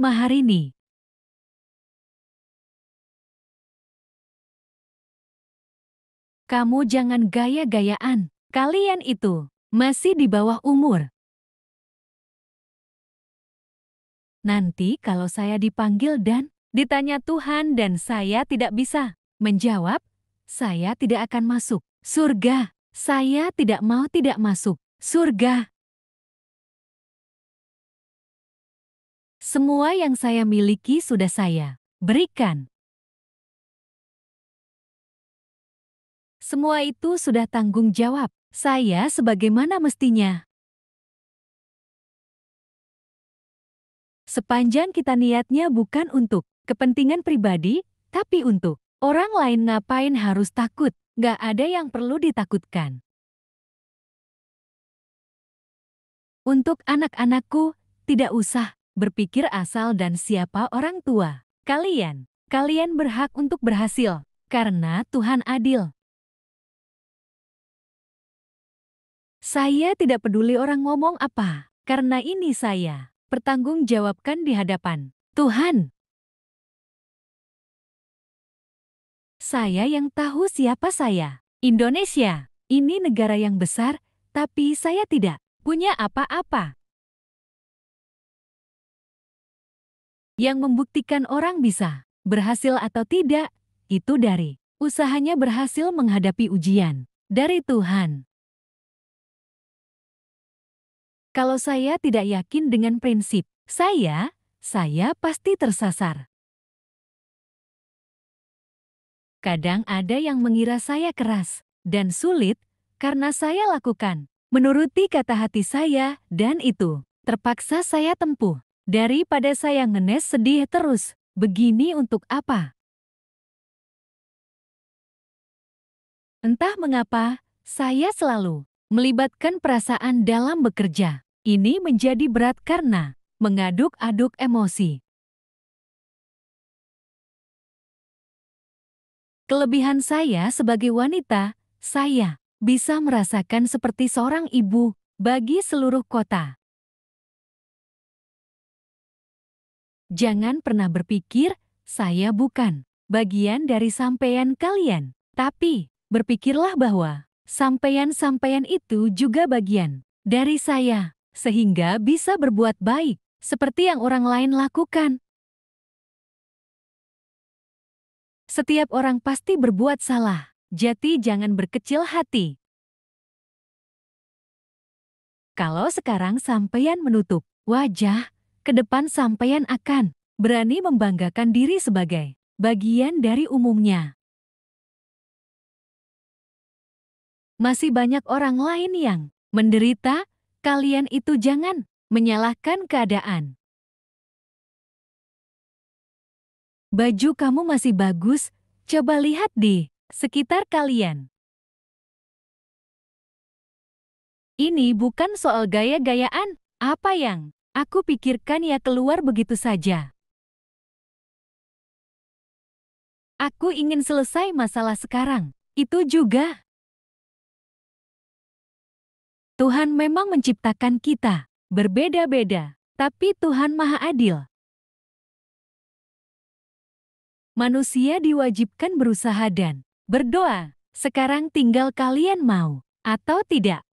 Rismaharini. Kamu jangan gaya-gayaan. Kalian itu masih di bawah umur. Nanti kalau saya dipanggil dan ditanya Tuhan dan saya tidak bisa menjawab, saya tidak akan masuk surga. Saya tidak mau tidak masuk surga. Semua yang saya miliki sudah saya berikan. Semua itu sudah tanggung jawab saya sebagaimana mestinya. Sepanjang kita niatnya bukan untuk kepentingan pribadi, tapi untuk orang lain, ngapain harus takut? Gak ada yang perlu ditakutkan. Untuk anak-anakku, tidak usah berpikir asal dan siapa orang tua. Kalian berhak untuk berhasil, karena Tuhan adil. Saya tidak peduli orang ngomong apa, karena ini saya pertanggungjawabkan di hadapan Tuhan. Saya yang tahu siapa saya. Indonesia, ini negara yang besar, tapi saya tidak punya apa-apa. Yang membuktikan orang bisa berhasil atau tidak, itu dari usahanya berhasil menghadapi ujian dari Tuhan. Kalau saya tidak yakin dengan prinsip saya pasti tersasar. Kadang ada yang mengira saya keras dan sulit karena saya lakukan menuruti kata hati saya, dan itu terpaksa saya tempuh. Daripada saya ngenes sedih terus, begini untuk apa? Entah mengapa, saya selalu melibatkan perasaan dalam bekerja. Ini menjadi berat karena mengaduk-aduk emosi. Kelebihan saya sebagai wanita, saya bisa merasakan seperti seorang ibu bagi seluruh kota. Jangan pernah berpikir, saya bukan bagian dari sampean kalian. Tapi, berpikirlah bahwa sampeyan-sampeyan itu juga bagian dari saya, sehingga bisa berbuat baik seperti yang orang lain lakukan. Setiap orang pasti berbuat salah, jadi jangan berkecil hati. Kalau sekarang sampeyan menutup wajah, ke depan sampeyan akan berani membanggakan diri sebagai bagian dari umumnya. Masih banyak orang lain yang menderita, kalian itu jangan menyalahkan keadaan. Baju kamu masih bagus, coba lihat di sekitar kalian. Ini bukan soal gaya-gayaan, apa yang aku pikirkan ya keluar begitu saja. Aku ingin selesai masalah sekarang, itu juga. Tuhan memang menciptakan kita berbeda-beda, tapi Tuhan Maha Adil. Manusia diwajibkan berusaha dan berdoa. Sekarang tinggal kalian mau atau tidak.